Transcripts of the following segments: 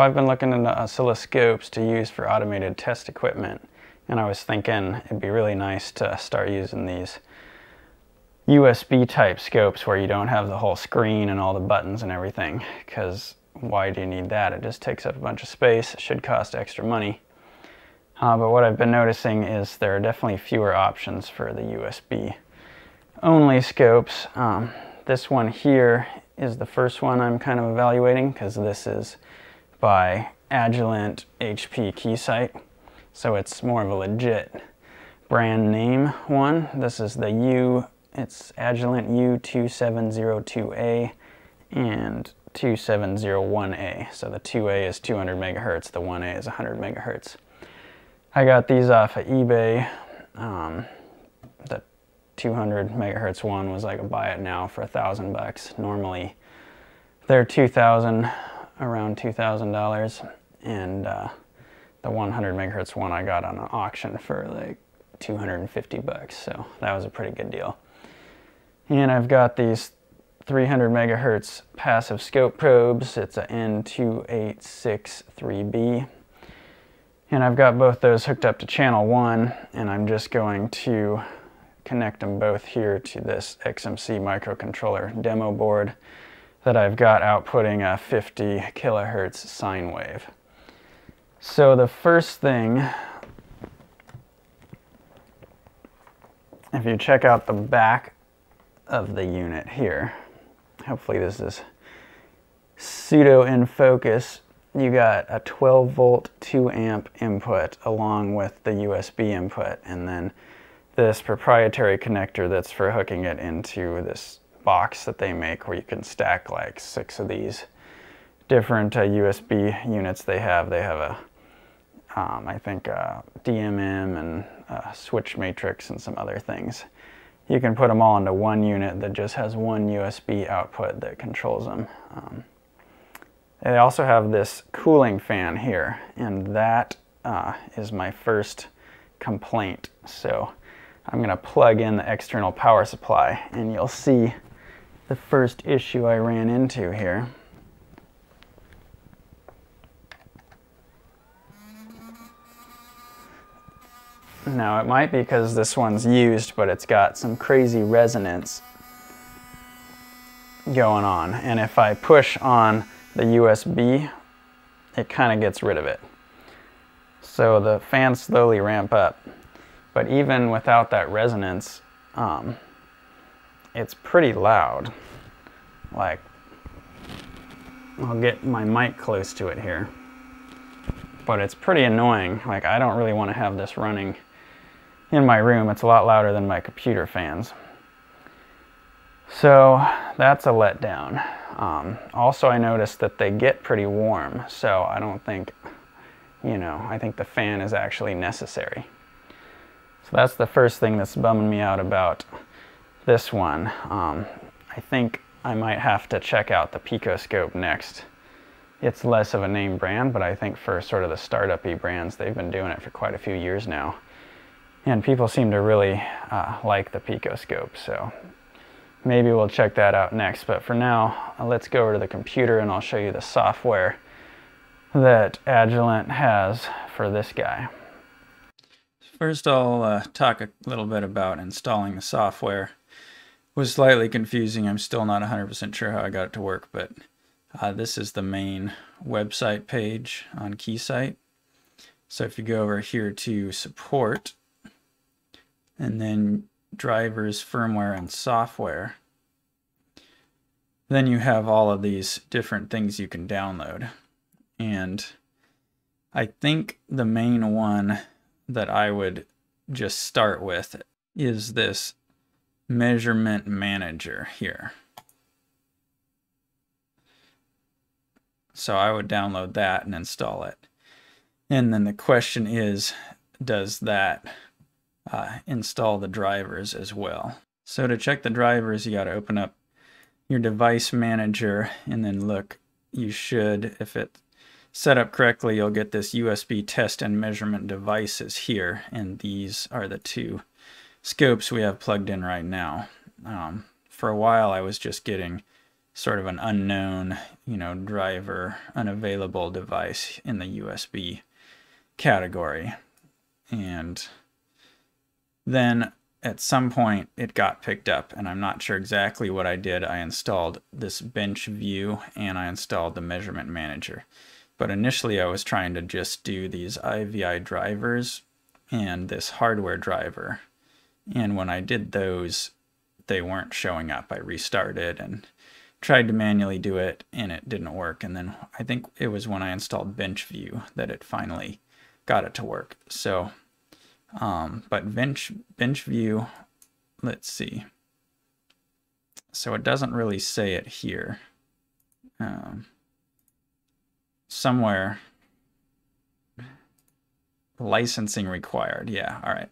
So I've been looking into oscilloscopes to use for automated test equipment, and I was thinking it'd be really nice to start using these USB type scopes where you don't have the whole screen and all the buttons and everything, because why do you need that? It just takes up a bunch of space, it should cost extra money. But what I've been noticing is there are definitely fewer options for the USB only scopes. This one here is the first one I'm kind of evaluating, because this is by Agilent, HP, Keysight. So it's more of a legit brand name one. This is the it's Agilent U2702A and 2701A. So the 2A is 200 megahertz, the 1A is 100 megahertz. I got these off of eBay. The 200 megahertz one was like a buy it now for $1,000. Normally they're around $2,000, and the 100 megahertz one I got on an auction for like $250, so that was a pretty good deal. And I've got these 300 megahertz passive scope probes. It's a N2863B, and I've got both those hooked up to channel 1, and I'm just going to connect them both here to this XMC microcontroller demo board that I've got outputting a 50 kilohertz sine wave. So the first thing, if you check out the back of the unit here, hopefully this is pseudo in focus, you got a 12 volt 2 amp input along with the USB input, and then this proprietary connector that's for hooking it into this box that they make where you can stack like 6 of these different USB units they have. They have a I think DMM and switch matrix and some other things. You can put them all into one unit that just has one USB output that controls them. They also have this cooling fan here, and that is my first complaint. So I'm going to plug in the external power supply, and you'll see the first issue I ran into here. Now, it might be because this one's used, but it's got some crazy resonance going on. And if I push on the USB, it kind of gets rid of it. So the fans slowly ramp up. But even without that resonance, it's pretty loud. Like, I'll get my mic close to it here. But it's pretty annoying. Like, I don't really want to have this running in my room. It's a lot louder than my computer fans. So that's a letdown. Also, I noticed that they get pretty warm, so I don't think, you know, I think the fan is actually necessary. So that's the first thing that's bumming me out about this one. I think I might have to check out the PicoScope next. It's less of a name brand, but I think for sort of the startup-y brands, they've been doing it for quite a few years now. And people seem to really like the PicoScope, so maybe we'll check that out next. But for now, let's go over to the computer and I'll show you the software that Agilent has for this guy. First, I'll talk a little bit about installing the software. It was slightly confusing. I'm still not 100% sure how I got it to work, but this is the main website page on Keysight. So if you go over here to support, and then drivers, firmware, and software, then you have all of these different things you can download. And I think the main one that I would just start with is this Measurement Manager here. So I would download that and install it. And then the question is, does that install the drivers as well? So to check the drivers, you got to open up your Device Manager, and then look, you should, if it's set up correctly, you'll get this USB test and measurement devices here, and these are the two scopes we have plugged in right now. For a while I was just getting sort of an unknown, driver, unavailable device in the USB category. And then at some point it got picked up, and I'm not sure exactly what I did. I installed this BenchVue and I installed the Measurement Manager. But initially I was trying to just do these IVI drivers and this hardware driver. And when I did those, they weren't showing up. I restarted and tried to manually do it, and it didn't work. And then I think it was when I installed BenchVue that it finally got it to work. So, but BenchVue, let's see. So it doesn't really say it here. Somewhere, licensing required. Yeah, all right.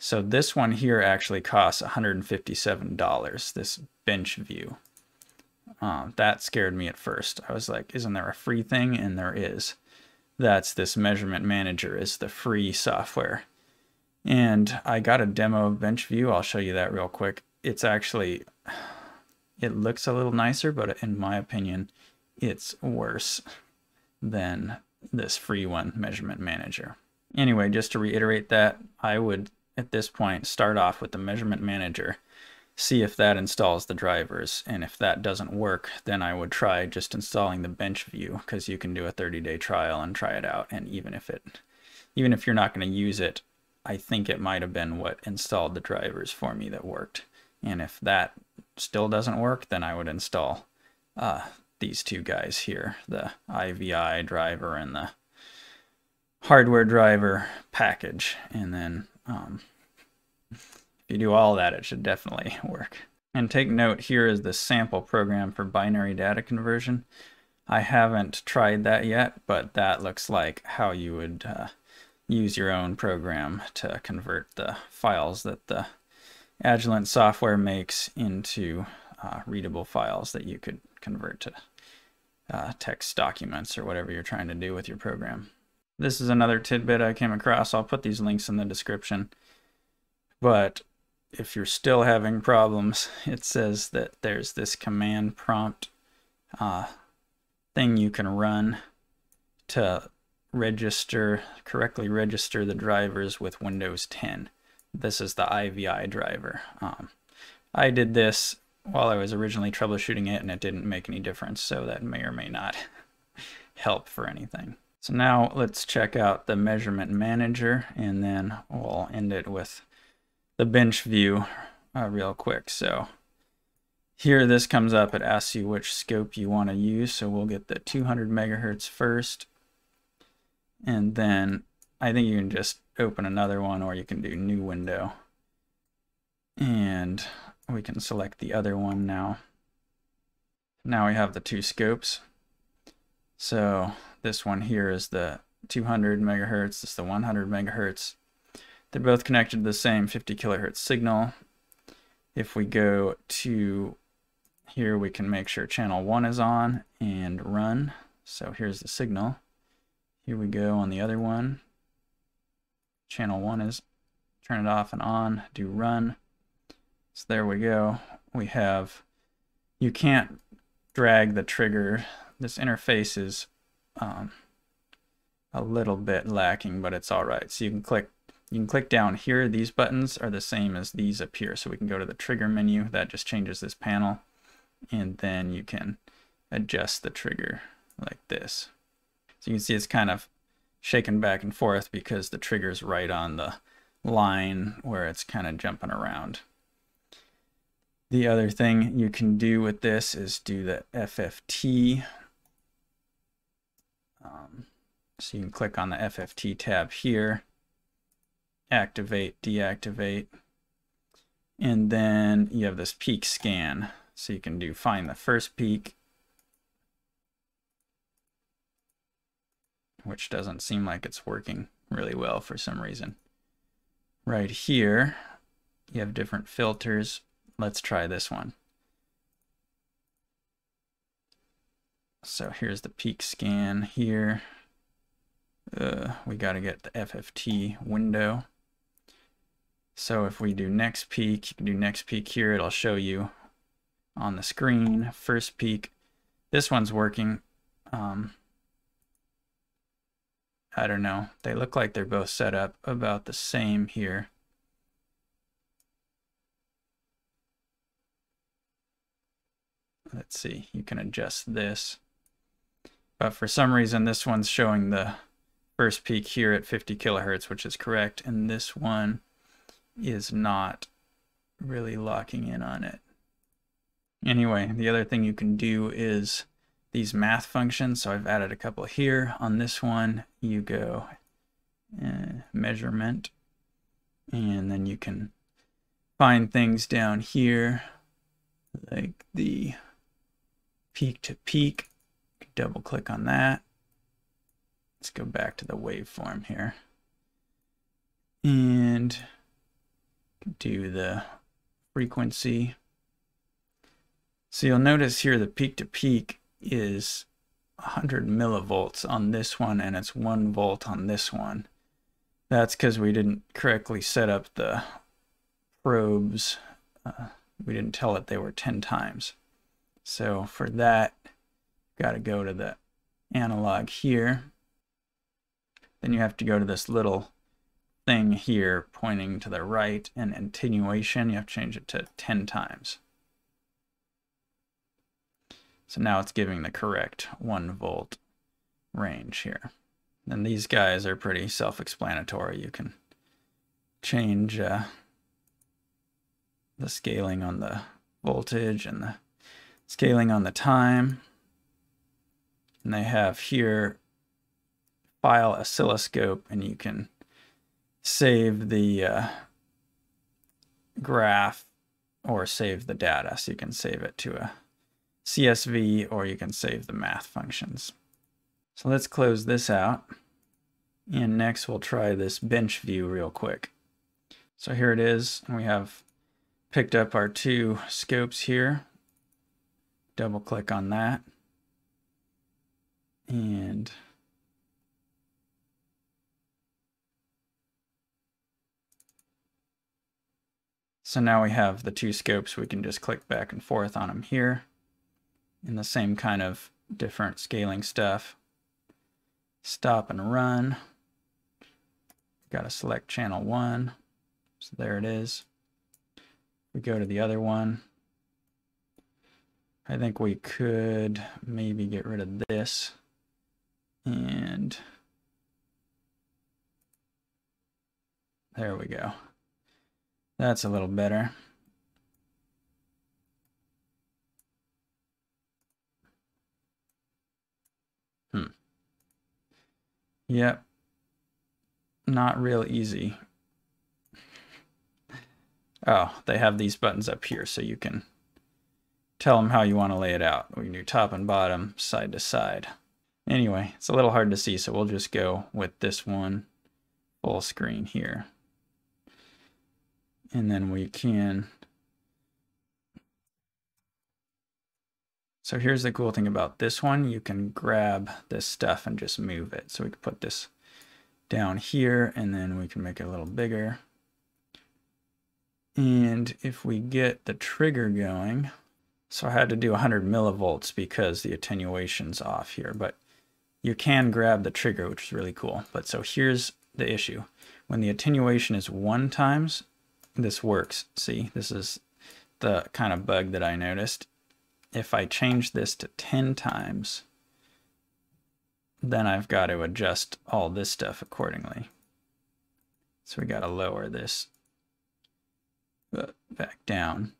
So this one here actually costs $157, this BenchVue. That scared me at first. I was like, isn't there a free thing? And there is. That's this Measurement Manager, is the free software. And I got a demo of BenchVue. I'll show you that real quick. It's actually, it looks a little nicer, but in my opinion, it's worse than this free one, Measurement Manager. Anyway, just to reiterate that, I would, at this point, start off with the Measurement Manager, see if that installs the drivers, and if that doesn't work, then I would try just installing the BenchVue, because you can do a 30-day trial and try it out. And even if you're not going to use it, I think it might have been what installed the drivers for me that worked. And if that still doesn't work, then I would install these two guys here, the IVI driver and the hardware driver package. And then if you do all that, it should definitely work. And take note, here is the sample program for binary data conversion. I haven't tried that yet, but that looks like how you would use your own program to convert the files that the Agilent software makes into readable files that you could convert to text documents or whatever you're trying to do with your program. This is another tidbit I came across. I'll put these links in the description. But if you're still having problems, it says that there's this command prompt thing you can run to correctly register the drivers with Windows 10. This is the IVI driver. I did this while I was originally troubleshooting it, and it didn't make any difference, so that may or may not help for anything. So now let's check out the Measurement Manager, and then we'll end it with the BenchVue real quick. So here this comes up. It asks you which scope you want to use. So we'll get the 200 megahertz first. And then I think you can just open another one, or you can do new window. And we can select the other one now. Now we have the two scopes. So this one here is the 200 megahertz, this is the 100 megahertz. They're both connected to the same 50 kilohertz signal. If we go to here, we can make sure channel 1 is on and run. So here's the signal. Here we go on the other one. Channel 1 is, turn it off and on, do run. So there we go. We have, you can't drag the trigger. This interface is a little bit lacking, but it's all right. So you can click down here. These buttons are the same as these up here. So we can go to the trigger menu. That just changes this panel. And then you can adjust the trigger like this. So you can see it's kind of shaken back and forth because the trigger's right on the line where it's kind of jumping around. The other thing you can do with this is do the FFT. So you can click on the FFT tab here. Activate, deactivate, and then you have this peak scan. So you can do find the first peak, which doesn't seem like it's working really well for some reason. Right here, you have different filters. Let's try this one. So here's the peak scan here. We got to get the FFT window. So if we do next peak, you can do next peak here. It'll show you on the screen. First peek. This one's working. I don't know. They look like they're both set up about the same here. Let's see. You can adjust this. But for some reason, this one's showing the first peak here at 50 kilohertz, which is correct. And this one is not really locking in on it. Anyway, the other thing you can do is these math functions. So I've added a couple here. On this one, you go measurement, and then you can find things down here like the peak to peak. Double click on that. Let's go back to the waveform here and do the frequency. So you'll notice here the peak to peak is 100 millivolts on this one, and it's 1 volt on this one. That's because we didn't correctly set up the probes. We didn't tell it they were 10 times. So for that, got to go to the analog here. Then you have to go to this little thing here pointing to the right, and attenuation, you have to change it to 10 times. So now it's giving the correct 1 volt range here. And these guys are pretty self-explanatory. You can change the scaling on the voltage and the scaling on the time. And they have here file oscilloscope, and you can save the graph or save the data. So you can save it to a CSV, or you can save the math functions. So let's close this out. And next we'll try this bench view real quick. So here it is, and we have picked up our two scopes here. Double click on that. And so now we have the two scopes. We can just click back and forth on them here. And the same kind of different scaling stuff. Stop and run. Got to select channel one. So there it is. We go to the other one. I think we could maybe get rid of this and there we go. That's a little better. Yep. Not real easy. Oh, they have these buttons up here so you can tell them how you want to lay it out. We can do top and bottom, side to side. Anyway, it's a little hard to see, so we'll just go with this one full screen here. And then we can... So here's the cool thing about this one. You can grab this stuff and just move it. So we can put this down here, and then we can make it a little bigger. And if we get the trigger going... So I had to do 100 millivolts because the attenuation's off here, but you can grab the trigger, which is really cool. But so here's the issue. When the attenuation is 1 times, this works. See, this is the kind of bug that I noticed. If I change this to 10 times, then I've got to adjust all this stuff accordingly. So we got to lower this back down.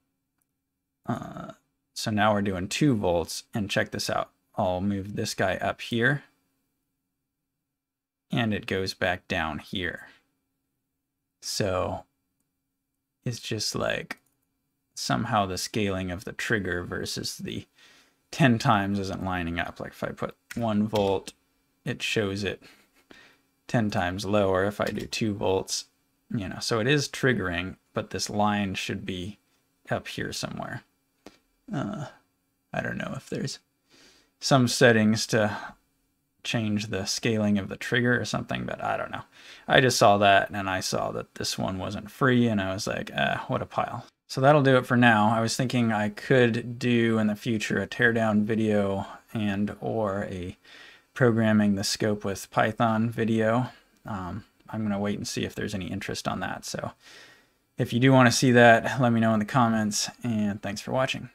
So now we're doing 2 volts, and check this out. I'll move this guy up here, and it goes back down here. So it's just like somehow the scaling of the trigger versus the 10 times isn't lining up. Like if I put 1 volt, it shows it 10 times lower. If I do 2 volts, you know, so it is triggering, but this line should be up here somewhere. I don't know if there's some settings to change the scaling of the trigger or something, but I don't know. I just saw that, and I saw that this one wasn't free, and I was like, ah, what a pile. So that'll do it for now. I was thinking I could do in the future a teardown video and or a programming the scope with Python video. I'm going to wait and see if there's any interest on that. So if you do want to see that, let me know in the comments, and thanks for watching.